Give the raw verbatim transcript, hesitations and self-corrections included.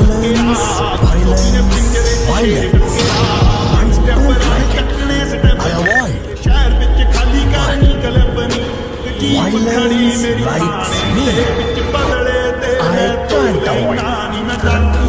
Violence, violence, violence. I don't like it. I avoid. Why? Violence likes me. I can't avoid.